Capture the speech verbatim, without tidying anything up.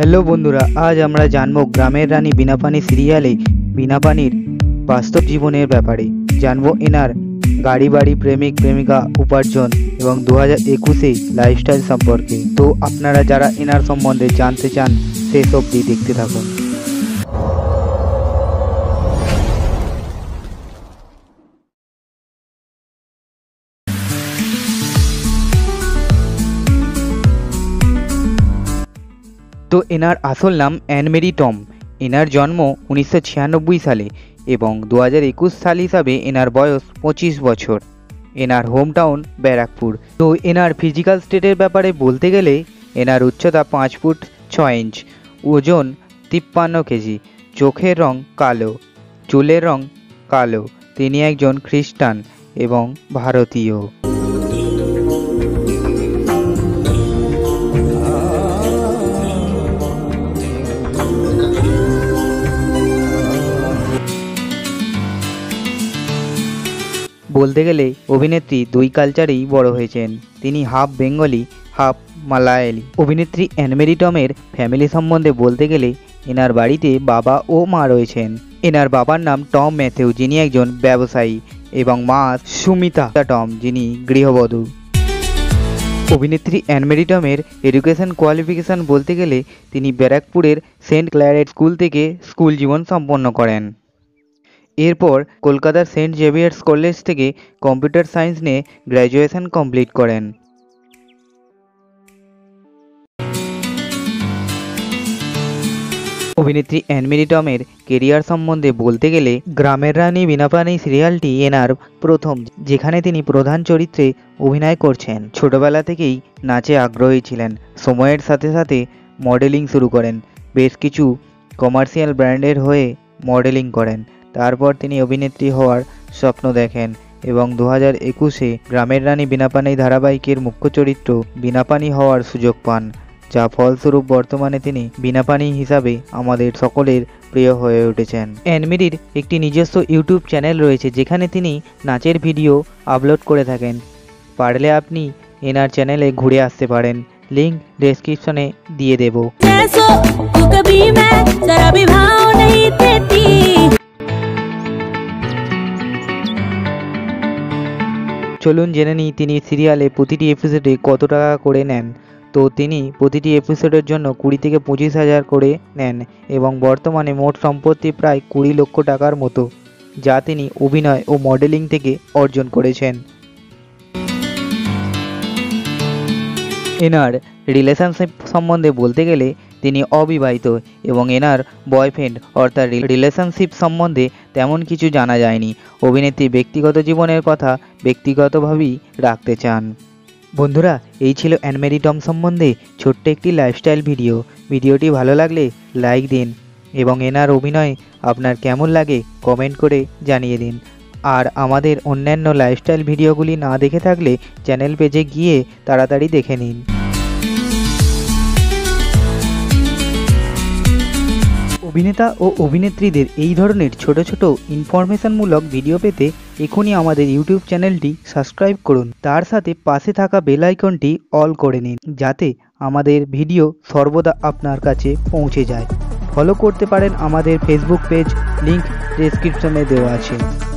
Hello बंधुरा आज आमरा जानबो ग्रामेर रानी बिनापानी सिरियाले बिनापानीर वास्तव जीवनेर ब्यापारे। जानबो एनार गाड़ी बाड़ी प्रेमिक प्रेमिका उपार्जन एवं दो हज़ार एकुशे लाइफस्टाइल सम्पर्के। तो आपनारा जारा एनार सम्बन्धे जानते चान शेष अब्दि देखते थाकुन। तो एनार आसल नाम एनमेरी टॉम। एनार जन्म उन्नीस सौ छियानब्बे साले एवं दो हज़ार एकुश साल हिसाब एनार बयस पचिस बचर। एनार होम टाउन बैरकपुर। तो एनार फिजिकल स्टेटर ब्यापारे बोलते गेले एनार उच्चता पाँच फुट छः इंच, ओजन तिप्पान्न केजी, चोखेर रंग कालो, चुलेर रंग कालो। तिनि एकजन ख्रिस्टान एवं भारतीय। बोलते गेले अभिनेत्री दुई कल्चारे बड़ो हयेछेन। तिनी हाफ बेंगली हाफ मालायाली। अभिनेत्री एनमेरी टमेर फैमिली सम्बन्धे बोलते गेले एनार बाड़ीते बाबा ओ मा रयेछेन। एनार बाबार नाम टॉम मैथ्यू जिनी एकजन व्यवसायी एवं मा सुमिता टॉम जिनी गृहबधू। अभिनेत्री एनमेरी टमेर एडुकेशन क्वालिफिकेशन बोलते गेले तिनी बैरकपुरेर सेंट क्लैरेट स्कूल थेके स्कूल जीवन सम्पन्न करेन। एरपर कलकातार सेंट जेवियर्स कॉलेज थेके कम्प्यूटर साइंस निये ग्रेजुएशन कमप्लीट करें। अभिनेत्री एनमेरी टमेर कैरियर सम्बन्धे बोलते गेले ग्रामेर रानी बिनापानी सिरियालटी एनार प्रथम, जेखाने तिनी प्रधान चरित्रे अभिनय करछेन। छोटोबेला थेकेई नाचे आग्रही छिलेन। समयेर साथे साथे मडेलिंग शुरू करें। बेश किछु कमार्शियल ब्रैंडेर हये मडेलिंग करें। तारपर तिनी अभिनेत्री होवार स्वप्न देखें एवं दो हज़ार एकुशे ग्रामेर रानी बिनापानी धारावाहिकेर मुख्य चरित्र बिनापानी होवार सुयोग पान, जा फलस्वरूप बर्तमाने तिनी बिनापानी हिसाबे आमादेर सकलेर प्रिय हये उठेछेन। एनमेरीर एकटी निजस्व यूट्यूब चैनल रयेछे जेखाने तिनी नाचेर भिडियो आपलोड करे थाकेन। पारले आपनी एनार चैनेले घुरे आसते पारेन, लिंक डेस्क्रिप्शने दिये देबो। चलुन जेने नी तिनी सिरियाले प्रतिटी एपिसोडे कत टाका करे नेन। तो तिनी प्रतिटी एपिसोडेर जन्य बीस थेके पचिश हज़ार करे नेन एवं बर्तमाने मोट सम्पत्ति प्राय बीस लक्ष टाकार मतो, जा तिनी अभिनय ओ मडेलिंग थेके अर्जन करेछेन। एनार रिलेशनशिप सम्बन्धे बोलते गेले तिनी अविवाहित एवं एनार बॉयफ्रेंड अर्थात रिलेशनशिप सम्बन्धे तेमन किछु जाना जायनि। अभिनेत्री व्यक्तिगत जीवनेर कथा व्यक्तिगतभावेई राखते चान। बंधुरा एई छिलो एनमेरी टम सम्बन्धे छोट्ट एकटी लाइफस्टाइल भिडियो। भिडियोटी भालो लागले लाइक दिन एवं एनार अभिनय आपनार केमन लागे कमेंट करे जानिये दिन। और आमादेर अन्यान्य लाइफस्टाइल भिडियोगुली ना देखे थाकले चैनल पेजे गिये ताड़ाताड़ी देखे निन। अभिनेता ओ अभिनेत्रीदेर एई धरनेर छोटो छोटो इनफरमेशनमूलक भिडियो पेते एखोनी आमादेर यूट्यूब चैनलटी सबस्क्राइब करुन, तार साथे पाशे थाका बेल आइकनटी अल करे निन जाते आमादेर भिडियो सर्वदा आपनार काछे पौंछे जाय। फलो करते पारेन आमादेर फेसबुक पेज, लिंक डेस्क्रिप्शने देওয়া আছে।